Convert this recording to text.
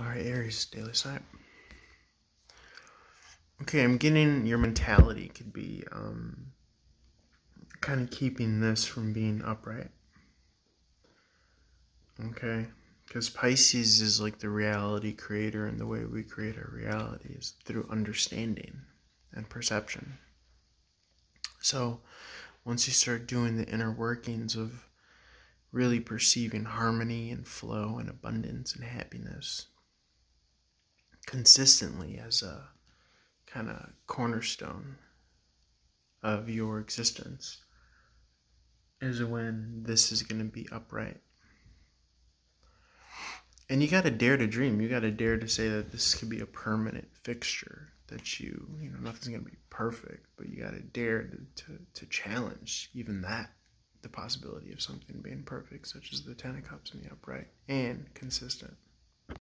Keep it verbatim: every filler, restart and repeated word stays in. Alright, Aries, daily sign. Okay, I'm getting your mentality could be um, kind of keeping this from being upright. Okay, because Pisces is like the reality creator, and the way we create our reality is through understanding and perception. So once you start doing the inner workings of really perceiving harmony and flow and abundance and happiness consistently as a kind of cornerstone of your existence, is when this is going to be upright. And you got to dare to dream. You got to dare to say that this could be a permanent fixture, that you, you know, nothing's going to be perfect, but you got to dare to, to, to challenge even that, the possibility of something being perfect, such as the Ten of Cups and the upright and consistent.